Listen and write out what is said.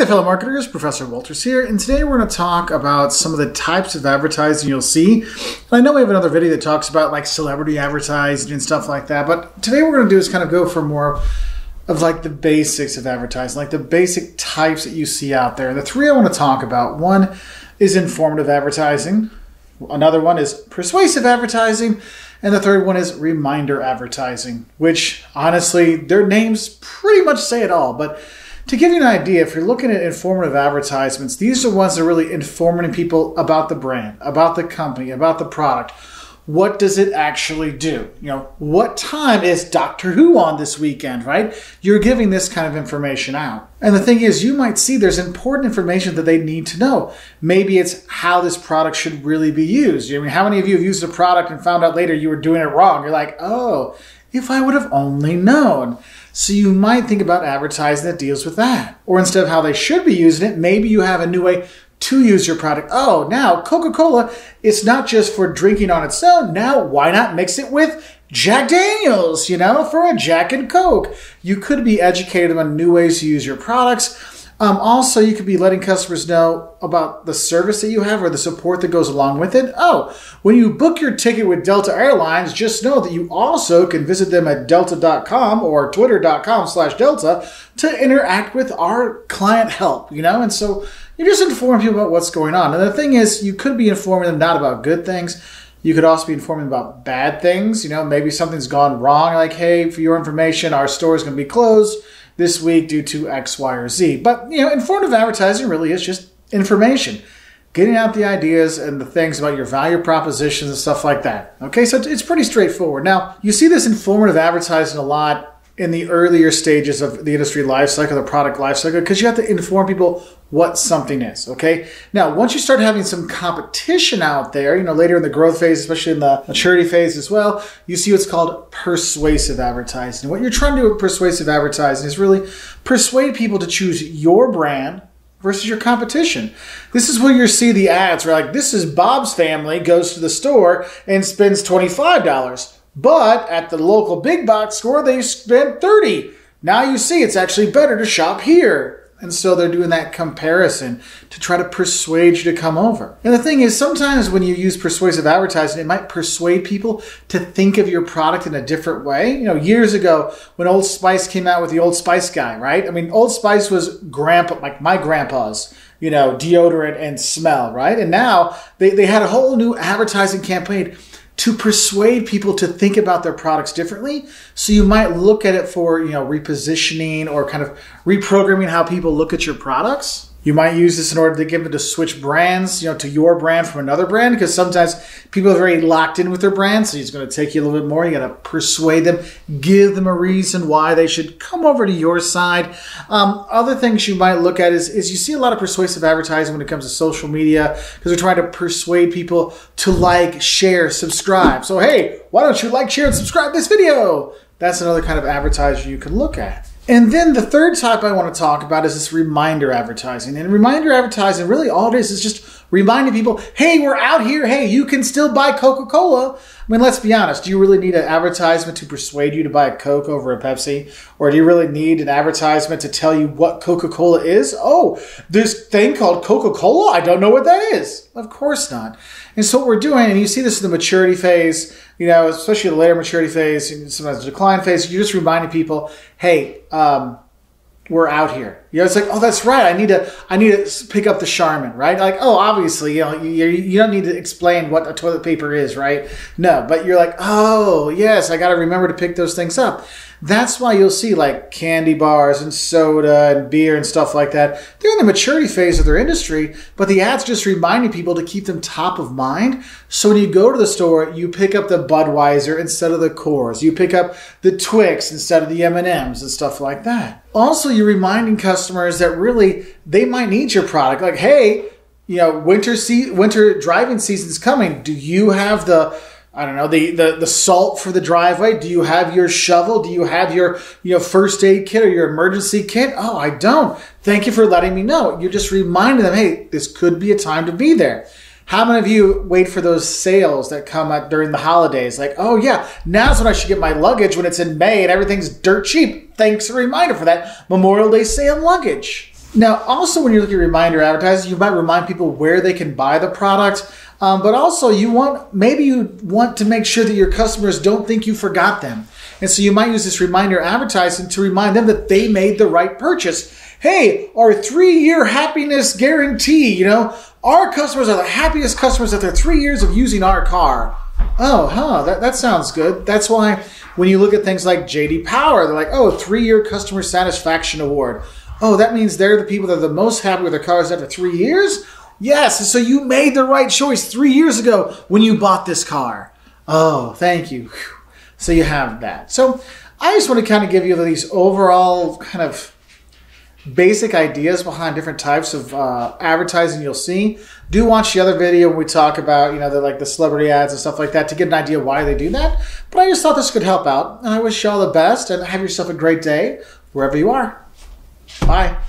Hey there, fellow marketers, Professor Wolters here, and today we're going to talk about some of the types of advertising you'll see. And I know we have another video that talks about like celebrity advertising and stuff like that, but today we're going to do is kind of go for more of like the basics of advertising, like the basic types that you see out there. The three I want to talk about, one is informative advertising, another one is persuasive advertising, and the third one is reminder advertising, which honestly, their names pretty much say it all. But to give you an idea, if you're looking at informative advertisements, these are ones that are really informing people about the brand, about the company, about the product. What does it actually do? You know, what time is Doctor Who on this weekend, right? You're giving this kind of information out. And the thing is, you might see there's important information that they need to know. Maybe it's how this product should really be used. I mean, how many of you have used a product and found out later you were doing it wrong? You're like, oh, if I would have only known. So you might think about advertising that deals with that. Or instead of how they should be using it, maybe you have a new way to use your product. Oh, now Coca-Cola, it's not just for drinking on its own. Now, why not mix it with Jack Daniels, you know, for a Jack and Coke? You could be educated on new ways to use your products. Also, you could be letting customers know about the service that you have or the support that goes along with it. Oh, when you book your ticket with Delta Airlines, just know that you also can visit them at delta.com or twitter.com/delta to interact with our client help, you know? And so you're just informing people about what's going on. And the thing is, you could be informing them not about good things. You could also be informing about bad things. You know, maybe something's gone wrong. Like, hey, for your information, our store is going to be closed this week due to X, Y, or Z. But, you know, informative advertising really is just information, getting out the ideas and the things about your value propositions and stuff like that. Okay, so it's pretty straightforward. Now, you see this informative advertising a lot in the earlier stages of the industry lifecycle, the product lifecycle, because you have to inform people what something is, okay? Now, once you start having some competition out there, you know, later in the growth phase, especially in the maturity phase as well, you see what's called persuasive advertising. What you're trying to do with persuasive advertising is really persuade people to choose your brand versus your competition. This is where you see the ads where like, this is Bob's family goes to the store and spends $25, but at the local big box store, they spent $30. Now you see it's actually better to shop here. And so they're doing that comparison to try to persuade you to come over. And the thing is, sometimes when you use persuasive advertising, it might persuade people to think of your product in a different way. You know, years ago when Old Spice came out with the Old Spice guy, right? I mean, Old Spice was grandpa, like my grandpa's, you know, deodorant and smell, right? And now they had a whole new advertising campaign to persuade people to think about their products differently. So you might look at it for, you know, repositioning or kind of reprogramming how people look at your products. You might use this in order to get them to switch brands, you know, to your brand from another brand, because sometimes people are very locked in with their brand, so it's going to take you a little bit more. You got to persuade them, give them a reason why they should come over to your side. Other things you might look at is you see a lot of persuasive advertising when it comes to social media, because they're trying to persuade people to like, share, subscribe. So hey, why don't you like, share, and subscribe this video? That's another kind of advertising you can look at. And then the third type I want to talk about is this reminder advertising. And reminder advertising, really all it is just reminding people, hey, we're out here. Hey, you can still buy Coca-Cola. I mean, let's be honest. Do you really need an advertisement to persuade you to buy a Coke over a Pepsi? Or do you really need an advertisement to tell you what Coca-Cola is? Oh, this thing called Coca-Cola? I don't know what that is. Of course not. And so what we're doing, and you see this in the maturity phase, you know, especially the later maturity phase, and sometimes the decline phase, you're just reminding people, hey, we're out here. You know, it's like, oh, that's right. I need to pick up the Charmin, right? Like, oh, obviously, you know, you don't need to explain what a toilet paper is, right? No, but you're like, oh, yes, I got to remember to pick those things up. That's why you'll see like candy bars and soda and beer and stuff like that. They're in the maturity phase of their industry, but the ads just reminding people to keep them top of mind. So when you go to the store, you pick up the Budweiser instead of the Coors. You pick up the Twix instead of the M&Ms and stuff like that. Also, you're reminding customers that really they might need your product. Like, hey, you know, winter driving season's coming. Do you have the, I don't know, the salt for the driveway? Do you have your shovel? Do you have your, you know, first aid kit or your emergency kit? Oh, I don't. Thank you for letting me know. You're just reminding them, hey, this could be a time to be there. How many of you wait for those sales that come out during the holidays? Like, oh yeah, now's when I should get my luggage when it's in May and everything's dirt cheap. Thanks, a reminder for that Memorial Day sale luggage. Now, also when you're looking at reminder advertising, you might remind people where they can buy the product, but also maybe you want to make sure that your customers don't think you forgot them. And so you might use this reminder advertising to remind them that they made the right purchase. Hey, our 3-year happiness guarantee, you know, our customers are the happiest customers after 3 years of using our car. Oh, huh, that sounds good. That's why when you look at things like JD Power, they're like, oh, 3-year customer satisfaction award. Oh, that means they're the people that are the most happy with their cars after 3 years? Yes, so you made the right choice 3 years ago when you bought this car. Oh, thank you. So you have that. So I just want to kind of give you these overall kind of basic ideas behind different types of advertising you'll see. Do watch the other video when we talk about, you know, the celebrity ads and stuff like that to get an idea why they do that. But I just thought this could help out. And I wish you all the best and have yourself a great day wherever you are. Bye.